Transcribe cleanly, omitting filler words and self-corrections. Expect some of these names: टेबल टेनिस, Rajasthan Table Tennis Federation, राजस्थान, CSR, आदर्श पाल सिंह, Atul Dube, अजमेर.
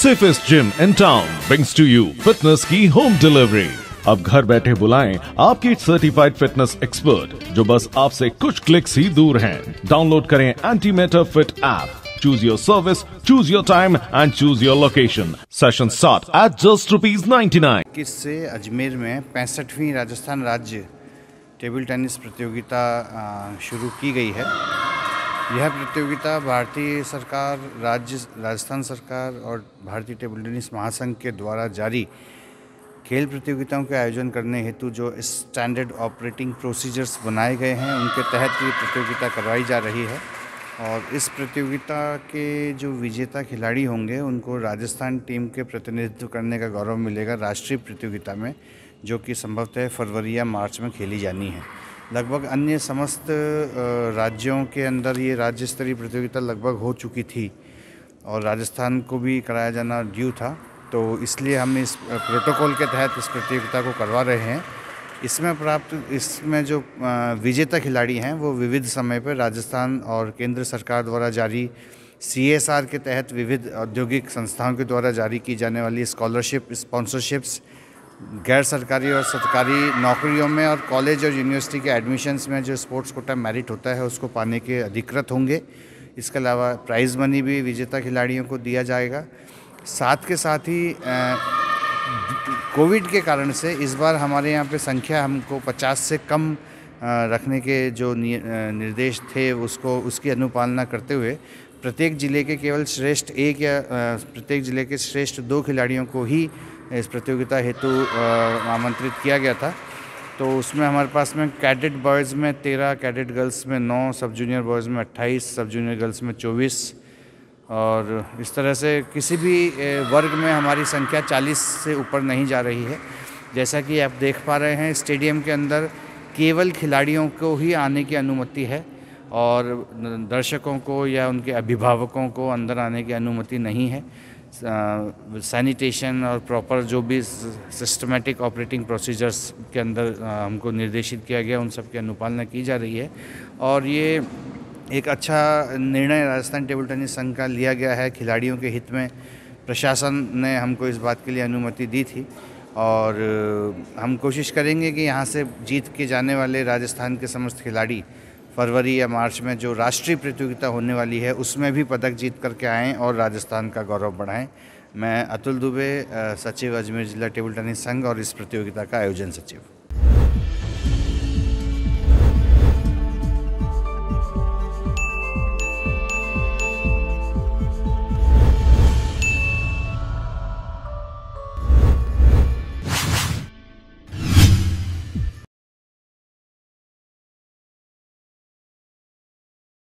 सिफेस्ट gym in town brings to you fitness की home delivery. अब घर बैठे बुलाएं आपकी सर्टिफाइड फिटनेस एक्सपर्ट जो बस आपसे कुछ क्लिक्स ही दूर हैं। डाउनलोड करें anti matter fit app. Choose your service, choose your time and choose your location. Session start at just ₹99. 21 से अजमेर में 65वीं राजस्थान राज्य टेबल टेनिस प्रतियोगिता शुरू की गई है। यह प्रतियोगिता भारतीय सरकार, राजस्थान सरकार और भारतीय टेबल टेनिस महासंघ के द्वारा जारी खेल प्रतियोगिताओं के आयोजन करने हेतु जो स्टैंडर्ड ऑपरेटिंग प्रोसीजर्स बनाए गए हैं उनके तहत ये प्रतियोगिता करवाई जा रही है। और इस प्रतियोगिता के जो विजेता खिलाड़ी होंगे उनको राजस्थान टीम के प्रतिनिधित्व करने का गौरव मिलेगा राष्ट्रीय प्रतियोगिता में, जो कि संभवतः फरवरी या मार्च में खेली जानी है। लगभग अन्य समस्त राज्यों के अंदर ये राज्य स्तरीय प्रतियोगिता लगभग हो चुकी थी और राजस्थान को भी कराया जाना ड्यू था, तो इसलिए हम इस प्रोटोकॉल के तहत इस प्रतियोगिता को करवा रहे हैं। इसमें जो विजेता खिलाड़ी हैं वो विविध समय पर राजस्थान और केंद्र सरकार द्वारा जारी CSR के तहत विविध औद्योगिक संस्थाओं के द्वारा जारी की जाने वाली स्कॉलरशिप, स्पॉन्सरशिप्स, गैर सरकारी और सरकारी नौकरियों में और कॉलेज और यूनिवर्सिटी के एडमिशन्स में जो स्पोर्ट्स कोटा मेरिट होता है उसको पाने के अधिकृत होंगे। इसके अलावा प्राइज़ मनी भी विजेता खिलाड़ियों को दिया जाएगा। साथ के साथ ही कोविड के कारण से इस बार हमारे यहाँ पे संख्या हमको 50 से कम रखने के जो निर्देश थे उसकी अनुपालना करते हुए प्रत्येक ज़िले के केवल श्रेष्ठ एक या प्रत्येक ज़िले के श्रेष्ठ 2 खिलाड़ियों को ही इस प्रतियोगिता हेतु आमंत्रित किया गया था। तो उसमें हमारे पास में कैडेट बॉयज़ में 13, कैडेट गर्ल्स में 9, सब जूनियर बॉयज़ में 28, सब जूनियर गर्ल्स में 24 और इस तरह से किसी भी वर्ग में हमारी संख्या 40 से ऊपर नहीं जा रही है। जैसा कि आप देख पा रहे हैं स्टेडियम के अंदर केवल खिलाड़ियों को ही आने की अनुमति है और दर्शकों को या उनके अभिभावकों को अंदर आने की अनुमति नहीं है। सैनिटेशन और प्रॉपर जो भी सिस्टमेटिक ऑपरेटिंग प्रोसीजर्स के अंदर हमको निर्देशित किया गया उन सब की अनुपालना की जा रही है और ये एक अच्छा निर्णय राजस्थान टेबल टेनिस संघ का लिया गया है। खिलाड़ियों के हित में प्रशासन ने हमको इस बात के लिए अनुमति दी थी और हम कोशिश करेंगे कि यहाँ से जीत के जाने वाले राजस्थान के समस्त खिलाड़ी फरवरी या मार्च में जो राष्ट्रीय प्रतियोगिता होने वाली है उसमें भी पदक जीत करके आएँ और राजस्थान का गौरव बढ़ाएँ। मैं अतुल दुबे, सचिव अजमेर जिला टेबल टेनिस संघ और इस प्रतियोगिता का आयोजन सचिव।